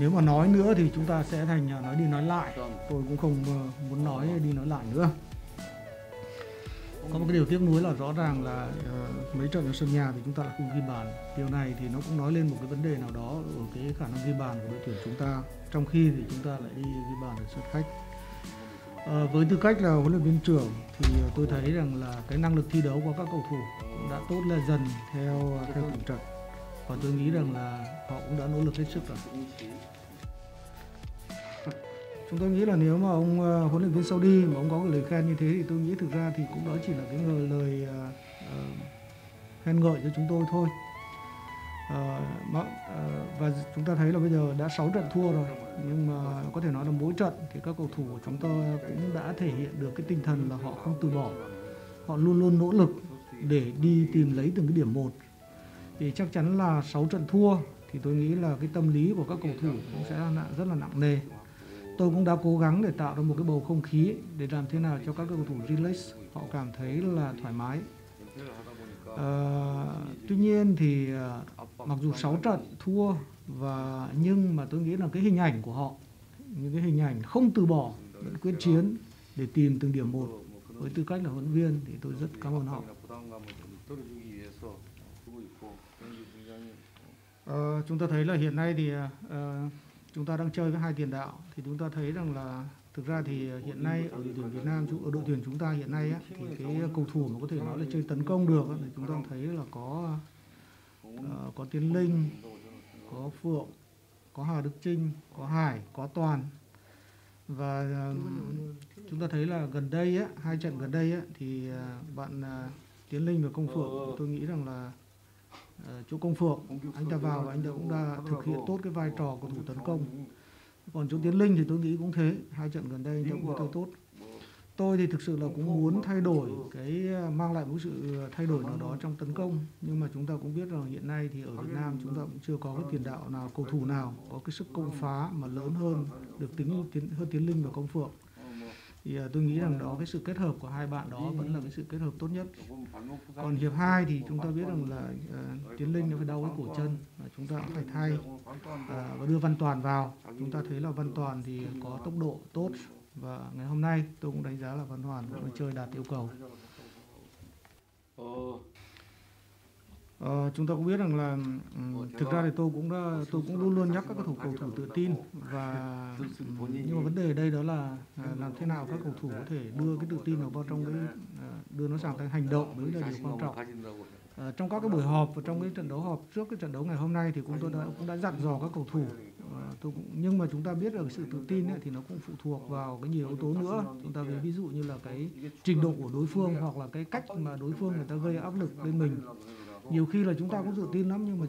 nếu mà nói nữa thì chúng ta sẽ thành nói đi nói lại. Tôi cũng không muốn nói đi nói lại nữa. Có một cái điều tiếc nuối là rõ ràng là mấy trận ở sân nhà thì chúng ta không ghi bàn. Điều này thì nó cũng nói lên một cái vấn đề nào đó ở cái khả năng ghi bàn của đội tuyển chúng ta, trong khi thì chúng ta lại đi ghi bàn ở sân khách. Với tư cách là huấn luyện viên trưởng thì tôi thấy rằng là cái năng lực thi đấu của các cầu thủ cũng đã tốt lên dần theo từng trận, và tôi nghĩ rằng là họ cũng đã nỗ lực hết sức rồi. Chúng tôi nghĩ là nếu mà ông huấn luyện viên Saudi mà ông có cái lời khen như thế thì tôi nghĩ thực ra thì cũng đó chỉ là cái lời khen ngợi cho chúng tôi thôi. Và chúng ta thấy là bây giờ đã 6 trận thua rồi, nhưng mà có thể nói là mỗi trận thì các cầu thủ của chúng tôi cũng đã thể hiện được cái tinh thần là họ không từ bỏ, họ luôn luôn nỗ lực để đi tìm lấy từng cái điểm một. Thì chắc chắn là 6 trận thua thì tôi nghĩ là cái tâm lý của các cầu thủ cũng sẽ rất là nặng nề. Tôi cũng đã cố gắng để tạo ra một cái bầu không khí để làm thế nào cho các cầu thủ relax, họ cảm thấy là thoải mái. Tuy nhiên thì mặc dù 6 trận thua nhưng mà tôi nghĩ là cái hình ảnh của họ, những cái hình ảnh không từ bỏ, vẫn quyết chiến để tìm từng điểm một, với tư cách là huấn luyện viên thì tôi rất cảm ơn họ. Chúng ta thấy là hiện nay thì chúng ta đang chơi với 2 tiền đạo, thì chúng ta thấy rằng là thực ra thì hiện nay ở đội tuyển Việt Nam, ở đội tuyển chúng ta hiện nay á, thì cái cầu thủ mà có thể nói là chơi tấn công được thì chúng ta thấy là có Tiến Linh, có Phượng, có Hà Đức Trinh, có Hải, có Toàn. Và chúng ta thấy là gần đây á, 2 trận gần đây á, thì bạn Tiến Linh và Công Phượng, tôi nghĩ rằng là chỗ Công Phượng anh ta vào và anh ta cũng đã thực hiện tốt cái vai trò cầu thủ tấn công. Còn chỗ Tiến Linh thì tôi nghĩ cũng thế, 2 trận gần đây anh ta cũng chơi tốt. Tôi thì thực sự là cũng muốn thay đổi, mang lại một sự thay đổi nào đó trong tấn công, nhưng mà chúng ta cũng biết rằng hiện nay thì ở Việt Nam chúng ta cũng chưa có cái tiền đạo nào, cầu thủ nào có cái sức công phá mà lớn hơn được hơn Tiến Linh và Công Phượng. Thì tôi nghĩ rằng đó, cái sự kết hợp của 2 bạn đó vẫn là cái sự kết hợp tốt nhất. Còn hiệp 2 thì chúng ta biết rằng là Tiến Linh nó phải đau cái cổ chân, chúng ta cũng phải thay và đưa Văn Toàn vào. Chúng ta thấy là Văn Toàn thì có tốc độ tốt, và ngày hôm nay tôi cũng đánh giá là Văn Toàn cũng chơi đạt yêu cầu. Chúng ta cũng biết rằng là thực ra thì tôi cũng luôn luôn nhắc các cầu thủ tự tin, và nhưng mà vấn đề ở đây đó là làm thế nào các cầu thủ có thể đưa cái tự tin vào trong cái đưa nó sang thành hành động mới là điều quan trọng. Trong các cái buổi họp và trong cái trận đấu họp trước cái trận đấu ngày hôm nay thì tôi cũng đã dặn dò các cầu thủ. Nhưng mà chúng ta biết rằng sự tự tin thì nó cũng phụ thuộc vào cái nhiều yếu tố nữa. Chúng ta ví dụ như là cái trình độ của đối phương, hoặc là cái cách mà đối phương người ta gây áp lực lên mình. Nhiều khi là chúng ta cũng tự tin lắm, nhưng mà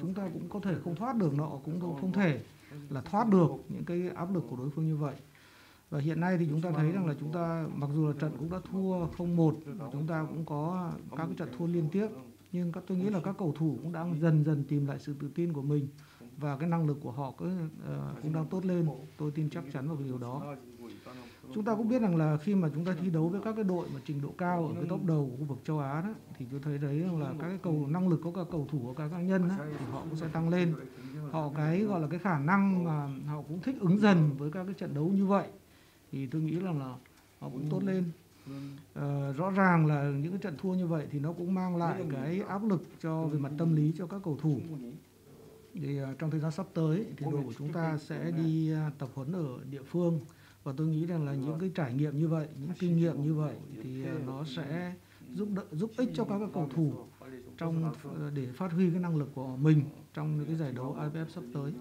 chúng ta cũng có thể không thoát được, nó cũng không thể là thoát được những cái áp lực của đối phương như vậy. Và hiện nay thì chúng ta thấy rằng là chúng ta mặc dù là trận cũng đã thua 0-1, chúng ta cũng có các cái trận thua liên tiếp, nhưng tôi nghĩ là các cầu thủ cũng đang dần dần tìm lại sự tự tin của mình, và cái năng lực của họ cũng đang tốt lên. Tôi tin chắc chắn vào điều đó. Chúng ta cũng biết rằng là khi mà chúng ta thi đấu với các cái đội mà trình độ cao ở cái top đầu của khu vực châu Á đó, thì tôi thấy đấy là các cái năng lực của các cầu thủ, của các cá nhân đó, thì họ cũng sẽ tăng lên. Họ cái gọi là cái khả năng mà họ cũng thích ứng dần với các cái trận đấu như vậy, thì tôi nghĩ rằng là họ cũng tốt lên. Rõ ràng là những cái trận thua như vậy thì nó cũng mang lại cái áp lực về mặt tâm lý cho các cầu thủ. Thì trong thời gian sắp tới thì đội của chúng ta sẽ đi tập huấn ở địa phương, và tôi nghĩ rằng là những cái trải nghiệm như vậy, những kinh nghiệm như vậy thì nó sẽ giúp ích cho các cầu thủ để phát huy cái năng lực của mình trong những cái giải đấu AFF sắp tới.